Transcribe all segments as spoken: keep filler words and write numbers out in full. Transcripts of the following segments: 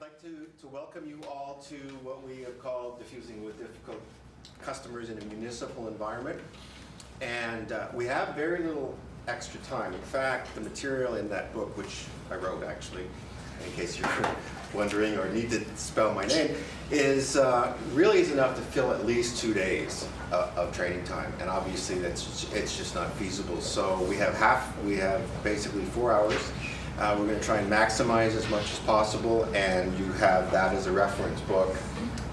I'd like to, to welcome you all to what we have called Diffusing with Difficult Customers in a Municipal Environment. And uh, we have very little extra time. In fact, the material in that book, which I wrote actually, in case you're wondering or need to spell my name, is uh, really is enough to fill at least two days uh, of training time, and obviously that's it's just not feasible. So we have half, we have basically four hours. Uh, we're going to try and maximize as much as possible, and you have that as a reference book,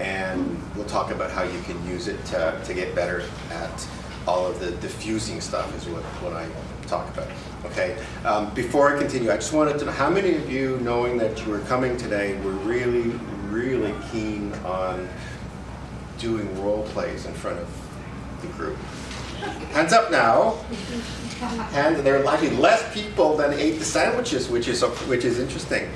and we'll talk about how you can use it to, to get better at all of the diffusing stuff is what, what I talk about. Okay, um, before I continue, I just wanted to know how many of you, knowing that you were coming today, were really, really keen on doing role plays in front of the group? Hands up now. And there are likely less people than ate the sandwiches, which is, which is interesting.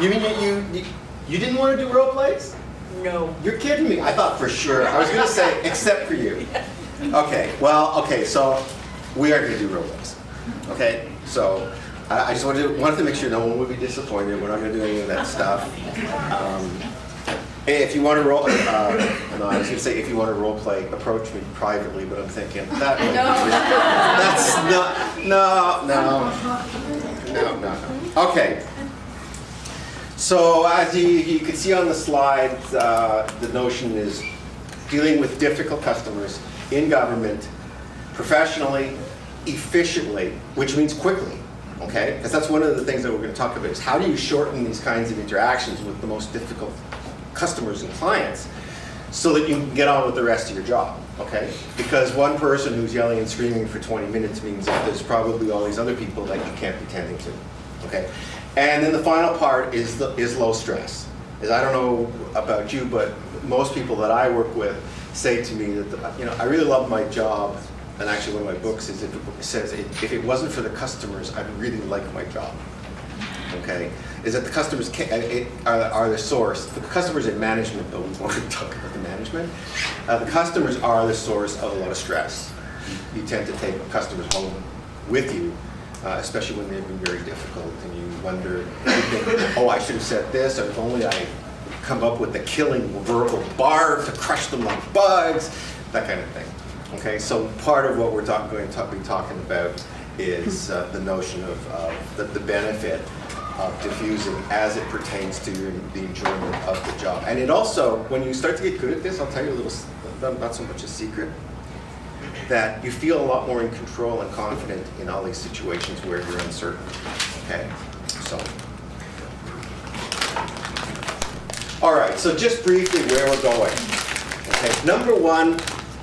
You mean you, you, you didn't want to do role plays? No. You're kidding me. I thought for sure. I was going to say, except for you. Okay, well, okay, so we are going to do role plays. Okay, so I, I just wanted to, wanted to make sure no one would be disappointed. We're not going to do any of that stuff. Um, if you want to role, uh, no, I was going to say if you want to role play, approach me privately. But I'm thinking that might be, that's not, no, no, no, no, no. Okay. So as you, you can see on the slide, uh, the notion is dealing with difficult customers in government, professionally, efficiently, which means quickly, okay? Because that's one of the things that we're going to talk about is how do you shorten these kinds of interactions with the most difficult customers and clients so that you can get on with the rest of your job, okay? Because one person who's yelling and screaming for twenty minutes means that there's probably all these other people that you can't be tending to, okay? And then the final part is, the, is low stress. Is I don't know about you, but most people that I work with say to me that, the, you know, I really love my job, and actually one of my books is if it says, if it wasn't for the customers, I'd really like my job, okay? Is that the customers can, it, are, are the source. The customers in management, though, we want to talk about the management. Uh, the customers are the source of a lot of stress. You, you tend to take customers home with you, uh, especially when they've been very difficult, and you wonder, you think, oh, I should have said this, or if only I come up with the killing verbal barb to crush them like bugs, that kind of thing. Okay, so part of what we're talk, going to talk, be talking about is uh, the notion of uh, the, the benefit of diffusing as it pertains to your, the enjoyment of the job. And it also, when you start to get good at this, I'll tell you a little, not so much a secret, that you feel a lot more in control and confident in all these situations where you're uncertain. Okay, so. All right, so just briefly where we're going. Okay, number one,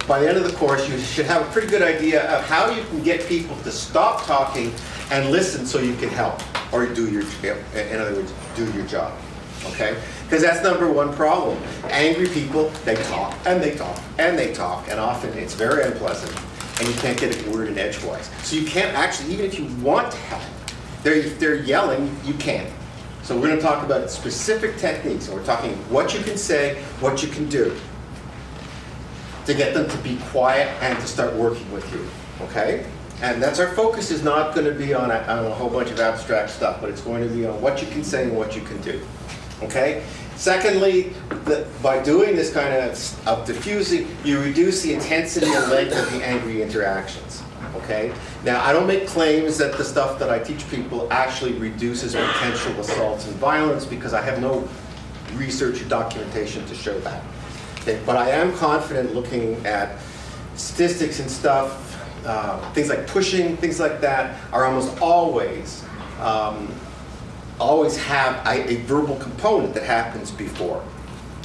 by the end of the course, you should have a pretty good idea of how you can get people to stop talking and listen so you can help, or do your, in other words, do your job, okay? Because that's number one problem. Angry people, they talk, and they talk, and they talk, and often it's very unpleasant, and you can't get a word in edgewise. So you can't actually, even if you want to help, they're, they're yelling, you can't. So we're going to talk about specific techniques, and we're talking what you can say, what you can do to get them to be quiet and to start working with you, okay? And that's our focus is not going to be on a, on a whole bunch of abstract stuff, but it's going to be on what you can say and what you can do, okay? Secondly, the, by doing this kind of, of diffusing, you reduce the intensity and length of the angry interactions. Okay? Now, I don't make claims that the stuff that I teach people actually reduces potential assaults and violence because I have no research or documentation to show that. Okay? But I am confident looking at statistics and stuff, uh, things like pushing, things like that are almost always, um, always have a, a verbal component that happens before.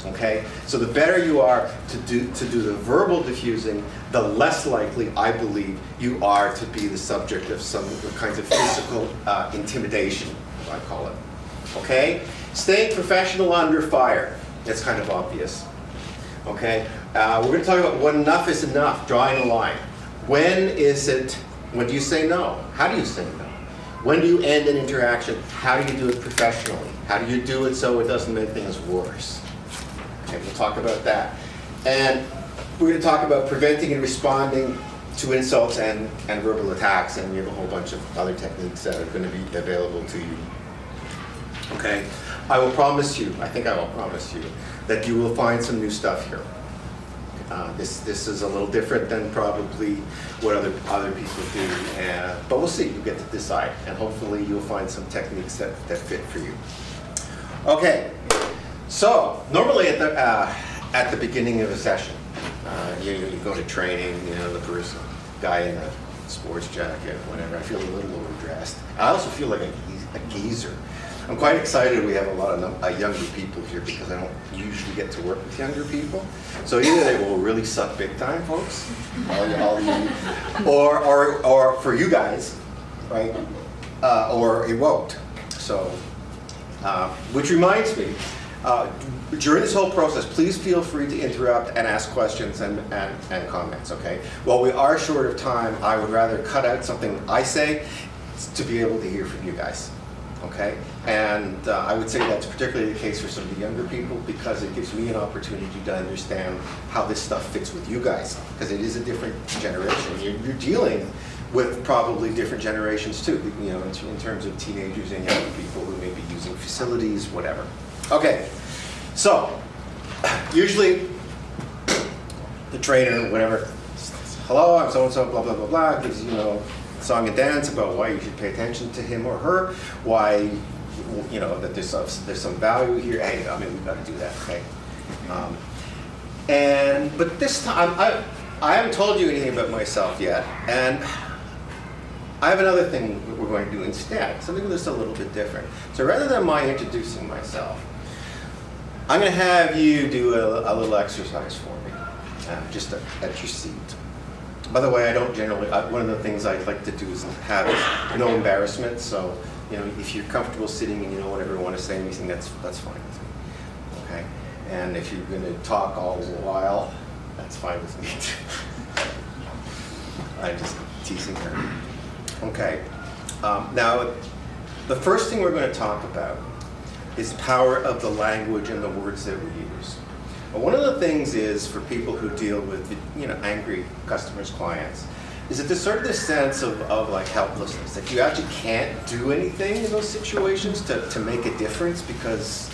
Okay, so the better you are to do, to do the verbal diffusing, the less likely, I believe, you are to be the subject of some kinds of physical uh, intimidation, I call it. Okay, staying professional under fire, that's kind of obvious. Okay, uh, we're going to talk about when enough is enough, drawing a line. When is it, when do you say no? How do you say no? When do you end an interaction? How do you do it professionally? How do you do it so it doesn't make things worse? Okay, we'll talk about that. And we're going to talk about preventing and responding to insults and, and verbal attacks, and we have a whole bunch of other techniques that are going to be available to you. Okay? I will promise you, I think I will promise you, that you will find some new stuff here. Uh, this this is a little different than probably what other other people do, and, but we'll see. You get to decide, and hopefully you'll find some techniques that, that fit for you. Okay, so normally at the uh, at the beginning of a session, uh, you, you go to training. You know, the person guy in a sports jacket, whatever. I feel a little overdressed. I also feel like a, a geezer. I'm quite excited we have a lot of uh, younger people here because I don't usually get to work with younger people. So either they will really suck big time, folks, all, all you, or, or, or for you guys, right, uh, or it won't. So, uh, which reminds me, uh, during this whole process, please feel free to interrupt and ask questions and, and, and comments, okay? While we are short of time, I would rather cut out something I say to be able to hear from you guys. Okay, and uh, I would say that's particularly the case for some of the younger people because it gives me an opportunity to understand how this stuff fits with you guys because it is a different generation. You're, you're dealing with probably different generations too, you know, in, in terms of teenagers and young people who may be using facilities, whatever. Okay, so usually the trainer, whatever, hello, I'm so-and-so, blah, blah, blah, blah, gives, you know, song and dance about why you should pay attention to him or her, why, you know, that there's some, there's some value here. Hey, I mean, we've got to do that, okay? Um, and, but this time, I, I haven't told you anything about myself yet, and I have another thing we're going to do instead, something that's a little bit different. So rather than my introducing myself, I'm going to have you do a, a little exercise for me, uh, just a, at your seat. By the way, I don't generally, I, one of the things I like to do is have is no embarrassment, so, you know, if you're comfortable sitting and you don't ever want to say anything, that's, that's fine with me, okay? And if you're going to talk all the while, that's fine with me too. I'm just teasing her. Okay, um, now, the first thing we're going to talk about is the power of the language and the words that we use. One of the things is for people who deal with, you know, angry customers, clients, is that there's sort of this sense of, of like helplessness, that you actually can't do anything in those situations to, to make a difference because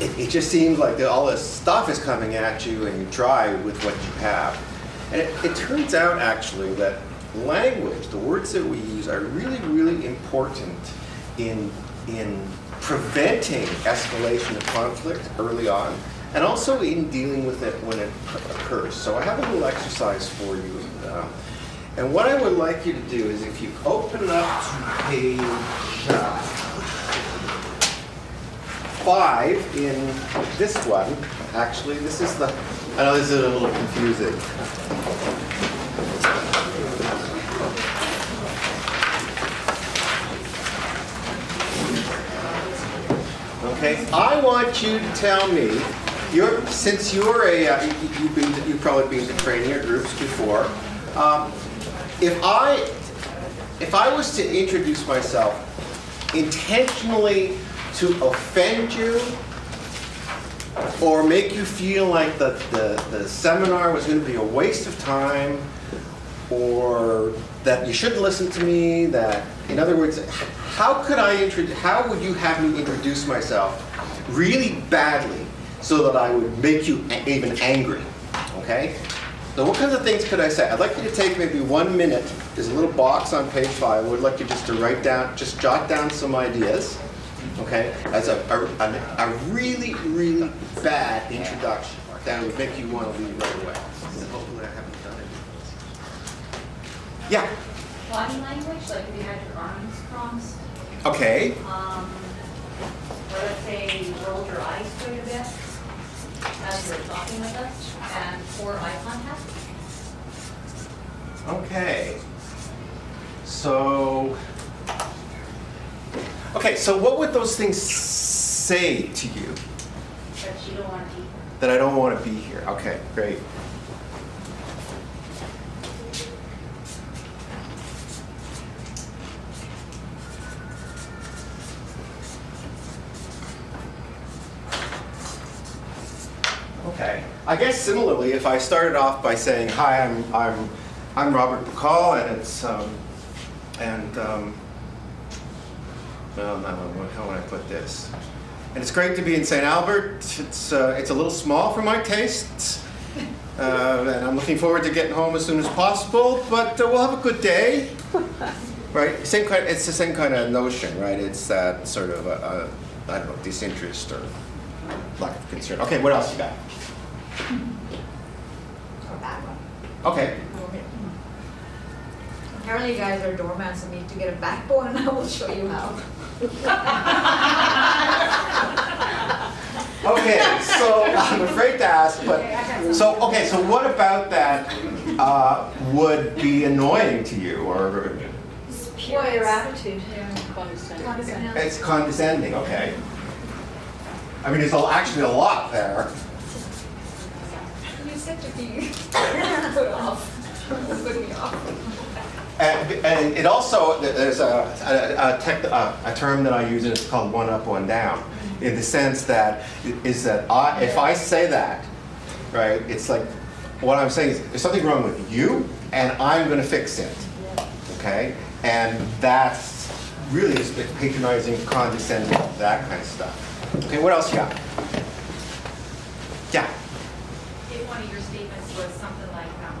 it, it just seems like that all this stuff is coming at you and you try with what you have. And it, it turns out actually that language, the words that we use, are really, really important in, in preventing escalation of conflict early on, and also in dealing with it when it occurs. So I have a little exercise for you. Um, and what I would like you to do is if you open up to page uh, five in this one, actually this is the, I know this is a little confusing. Okay, I want you to tell me, You're, since you're a, uh, you, you've, been, you've probably been to training or groups before, um, if I, if I was to introduce myself intentionally to offend you or make you feel like the, the, the seminar was going to be a waste of time or that you shouldn't listen to me, that, in other words, how could I introduce, how would you have me introduce myself really badly so that I would make you even angry, okay? So what kinds of things could I say? I'd like you to take maybe one minute. There's a little box on page five. I would like you just to write down, just jot down some ideas, okay? As a, a, a, a really, really bad introduction that would make you want to leave right away. Hopefully I haven't done it. Yeah? Body language, like if you had your arms crossed. Okay. Um, or let's say you rolled your eyes quite a bit as you're talking with us, and for eye contact. Okay. So, okay, so what would those things say to you? That you don't want to be here. That I don't want to be here. Okay, great. Okay. I guess similarly, if I started off by saying, "Hi, I'm I'm I'm Robert Bacall, and it's um, and um, well, no, how would I put this? And it's great to be in Saint Albert. It's, uh, it's a little small for my tastes. Uh, and I'm looking forward to getting home as soon as possible, but uh, we'll have a good day. Right? Same kind, it's the same kind of notion, right? It's that sort of, a, a, I don't know, disinterest or lack of concern. Okay, what else you got? Okay. Apparently you guys are doormats and need to get a backbone, and I will show you how. Okay, so I'm afraid to ask, but so okay, so what about that uh, would be annoying to you, or? Well, your attitude. Yeah. Condescending. Condescending. It's condescending, okay. I mean, there's actually a lot there. You're such a bee. Put off. Put me off. And, and it also, there's a, a, a, tech, a, a term that I use, and it's called one up, one down, in the sense that, is that I, if I say that, right, it's like, what I'm saying is, there's something wrong with you, and I'm going to fix it, okay? And that's really just patronizing, condescending, that kind of stuff. Okay, what else you got? Yeah? If one of your statements was something like, um,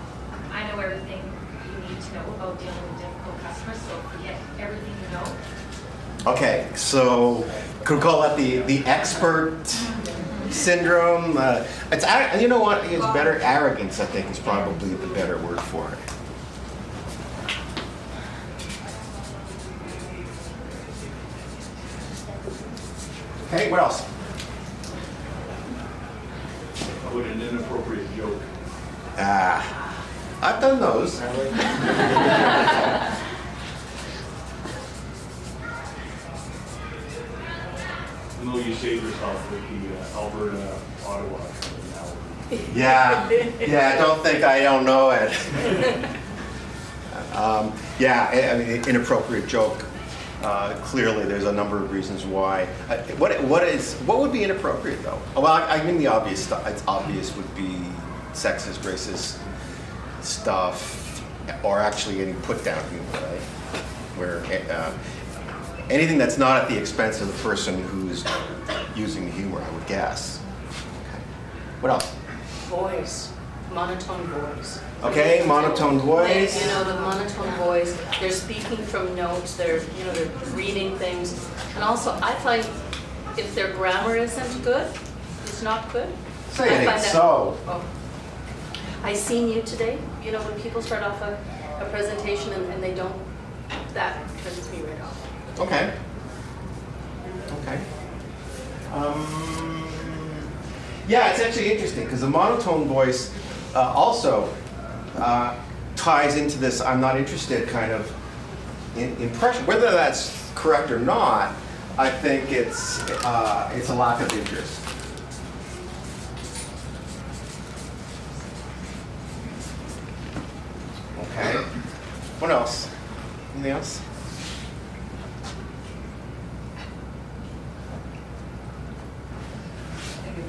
I know everything you need to know about dealing with difficult customers, so forget everything you know. Okay, so could we call that the, the expert syndrome? Uh, it's, you know what, it's better, arrogance, I think, is probably the better word for it. Okay, what else? Would an inappropriate joke. Ah, uh, I've done those. I know you saved yourself with the uh, Alberta, Ottawa analogy. Yeah, yeah, I don't think I don't know it. um, yeah, I, I mean, inappropriate joke. Uh, clearly, there's a number of reasons why. Uh, what what is what would be inappropriate though? Oh, well, I, I mean the obvious stuff. It's obvious would be sexist, racist stuff, or actually any put down humor, right? Where uh, anything that's not at the expense of the person who's using the humor, I would guess. Okay. What else? Voice, monotone voice. Okay, monotone voice. You know, the monotone voice, they're speaking from notes, they're, you know, they're reading things. And also, I find if their grammar isn't good, it's not good. So I find so. That, oh, I seen you today. You know, when people start off a, a presentation and, and they don't, that turns me right off. Okay. Okay. Um, yeah, it's actually interesting, because the monotone voice uh, also, Uh, ties into this I'm not interested kind of in, impression. Whether that's correct or not, I think it's, uh, it's a lack of interest. Okay. What else? Anything else? You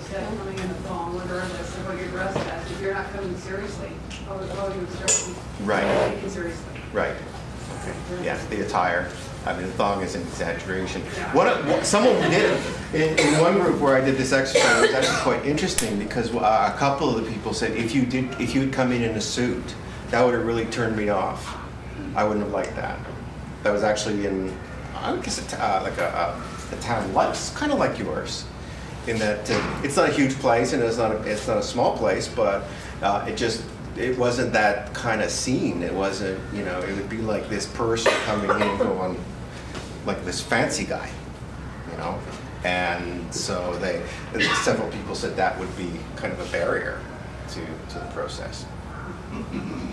said something in the poem, whatever, that said, well, you're dressed as, if you're not coming seriously, how would you observe me? Right. Taking seriously. Right. Okay. Yeah, the attire. I mean, the thong is an exaggeration. Yeah. What, a, what someone did in, in one group where I did this exercise, it was actually quite interesting, because uh, a couple of the people said, if you did, if you'd come in in a suit, that would have really turned me off. I wouldn't have liked that. That was actually in, I would guess, a t uh, like a, a, a town life, kind of like yours. In that uh, it's not a huge place, and it's not a, it's not a small place, but uh, it just it wasn't that kind of scene. It wasn't, you know, it would be like this person coming in going like this fancy guy, you know, and so they several people said that would be kind of a barrier to to the process.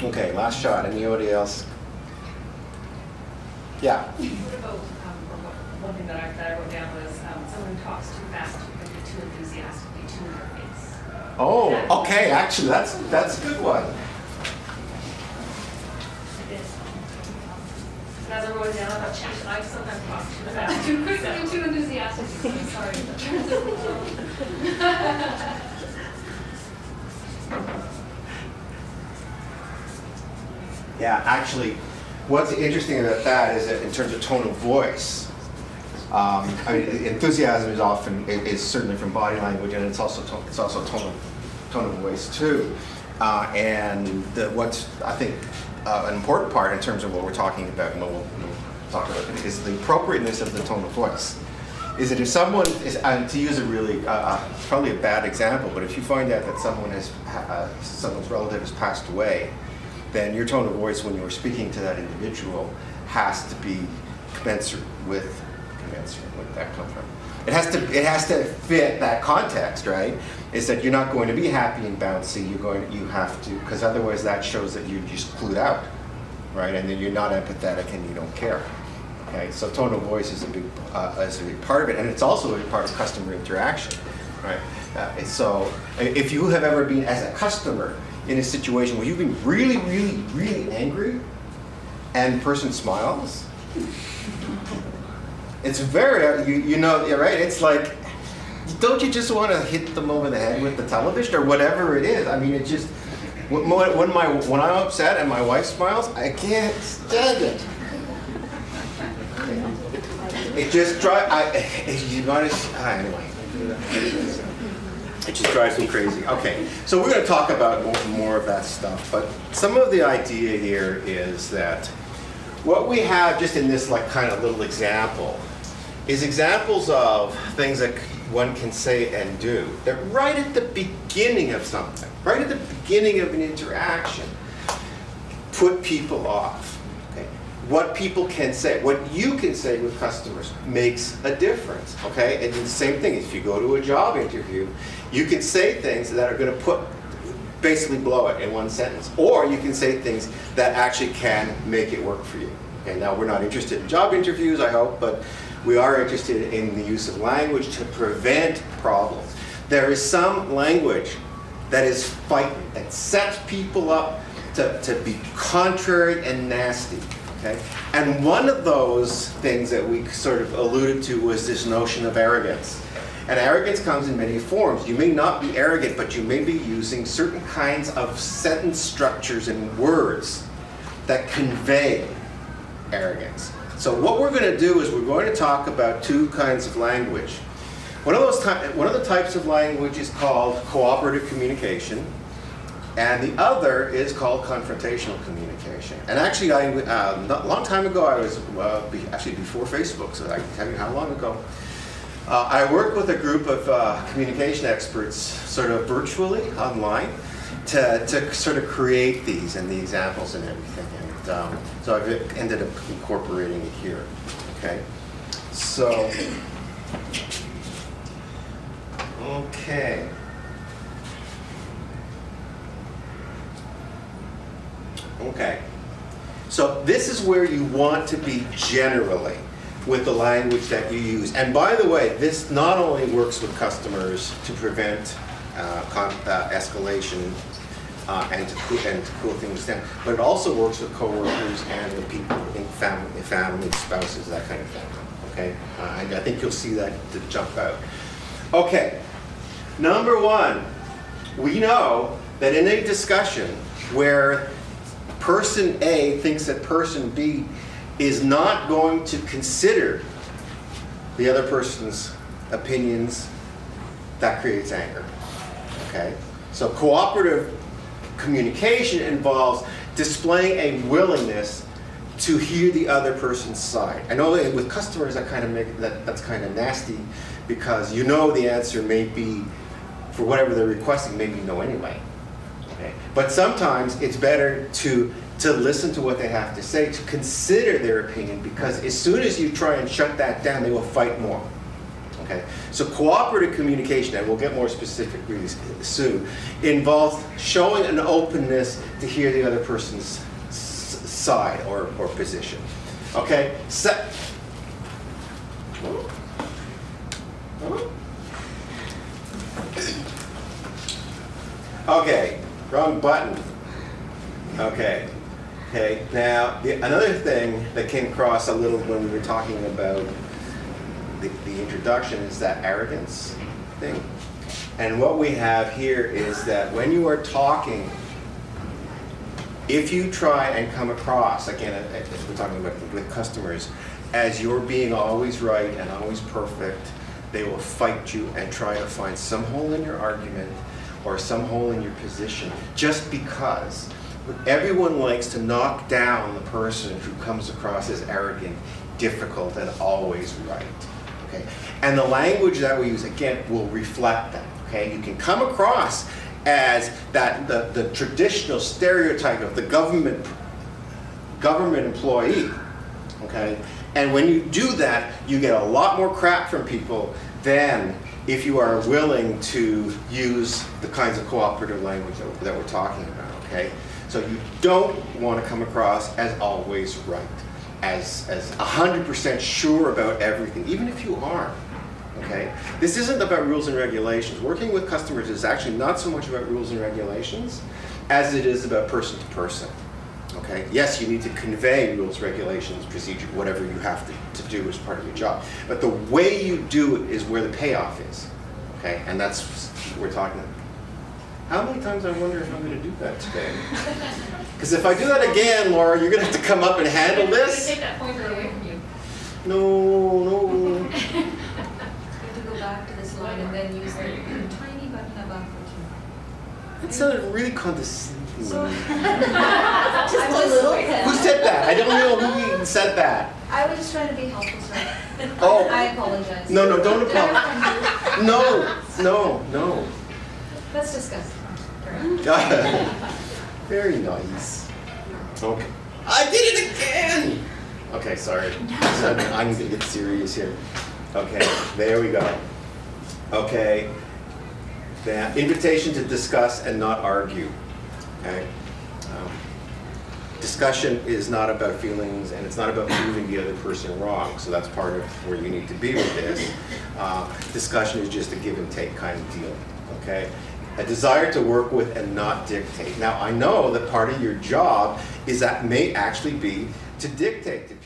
Okay, last shot. Anybody else? Yeah. What about um, one thing that I, that I wrote down was um, someone talks too fast. Enthusiastically to your face. Oh, okay, actually that's that's a good one. As I wrote down, I've changed, I sometimes talk too fast. Too quick and too enthusiastic. I'm sorry. Yeah, actually what's interesting about that is that in terms of tone of voice, um, I mean, enthusiasm is often is certainly from body language, and it's also tone, it's also tone of, tone of voice too. Uh, and the, what's I think uh, an important part in terms of what we're talking about, and what we'll, we'll talk about, is the appropriateness of the tone of voice. Is that if someone is, and to use a really, uh, it's probably a bad example, but if you find out that someone has, uh, someone's relative has passed away, then your tone of voice when you're speaking to that individual has to be commensurate with, commensurate, where did that come from? It has to, it has to fit that context, right? It's that you're not going to be happy and bouncy, you're going, you have to, because otherwise that shows that you're just clued out, right? And then you're not empathetic and you don't care. Okay, so tone of voice is a big, uh, is a big part of it, and it's also a part of customer interaction, right? Uh, so, if you have ever been as a customer in a situation where you've been really, really, really angry, and the person smiles, it's very, you, you know, right? It's like, don't you just want to hit them over the head with the television or whatever it is? I mean, it just when my when I'm upset and my wife smiles, I can't stand it. It just drives. You gotta. Anyway, it just drives me crazy. Okay, so we're going to talk about more, more of that stuff. But some of the idea here is that what we have just in this like kind of little example is examples of things that one can say and do. That right at the beginning of something, right at the beginning of an interaction, put people off. What people can say, what you can say with customers makes a difference, okay? And the same thing, if you go to a job interview, you can say things that are gonna put, basically blow it in one sentence, or you can say things that actually can make it work for you. Okay, now we're not interested in job interviews, I hope, but we are interested in the use of language to prevent problems. There is some language that is fighting, that sets people up to, to be contrary and nasty. Okay. And one of those things that we sort of alluded to was this notion of arrogance. And arrogance comes in many forms. You may not be arrogant, but you may be using certain kinds of sentence structures and words that convey arrogance. So what we're going to do is we're going to talk about two kinds of language. One of those ty- one of the types of language is called cooperative communication. And the other is called confrontational communication. And actually, I, um, a long time ago, I was, uh, be, actually before Facebook, so I can tell you how long ago, uh, I worked with a group of uh, communication experts sort of virtually online to, to sort of create these and the examples and everything. And um, so I've ended up incorporating it here, okay? So, okay. Okay, so this is where you want to be generally with the language that you use. And by the way, this not only works with customers to prevent uh, con uh, escalation uh, and, to cool, and to cool things down, but it also works with coworkers and the people in family, family, spouses, that kind of thing. Okay, uh, and I think you'll see that to jump out. Okay, number one, we know that in a discussion where person A thinks that person B is not going to consider the other person's opinions, that creates anger, okay? So cooperative communication involves displaying a willingness to hear the other person's side. I know that with customers that kind of make, that, that's kind of nasty because you know the answer may be, for whatever they're requesting, maybe no anyway. But sometimes it's better to, to listen to what they have to say, to consider their opinion, because as soon as you try and shut that down, they will fight more. Okay? So cooperative communication, and we'll get more specific soon, involves showing an openness to hear the other person's side or, or position. Okay? So, okay. Wrong button. Okay. Okay. Now, the, another thing that came across a little when we were talking about the, the introduction is that arrogance thing. And what we have here is that when you are talking If you try and come across, again, as we're talking about with customers, as you're being always right and always perfect, they will fight you and try to find some hole in your argument or some hole in your position, just because everyone likes to knock down the person who comes across as arrogant, difficult, and always right. Okay? And the language that we use, again, will reflect that. Okay? You can come across as that the, the traditional stereotype of the government, government employee. Okay? And when you do that, you get a lot more crap from people than if you are willing to use the kinds of cooperative language that, that we're talking about. Okay? So you don't want to come across as always right, as as one hundred percent sure about everything, even if you aren't. Okay? This isn't about rules and regulations. Working with customers is actually not so much about rules and regulations as it is about person to person. Okay? Yes, you need to convey rules, regulations, procedure, whatever you have to, to do as part of your job. But the way you do it is where the payoff is. Okay? And that's what we're talking about. How many times I wonder if I'm going to do that today? Because if I do that again, Laura, you're going to have to come up and handle this. Take that pointer away from you. No, no. You have to go back to this line and then use the tiny button above the key. That sounded really condescending. So just a little bit. Who said that? I don't know who said that. I was just trying to be helpful, sir. Oh. I apologize. No, no, don't apologize. No, no, no. Let's discuss. Very nice. Okay. I did it again! Okay, sorry. So I'm going to get serious here. Okay, there we go. Okay. The invitation to discuss and not argue. Okay. Um, discussion is not about feelings, and it's not about proving the other person wrong, so that's part of where you need to be with this. Uh, discussion is just a give and take kind of deal. Okay? A desire to work with and not dictate. Now, I know that part of your job is that may actually be to dictate.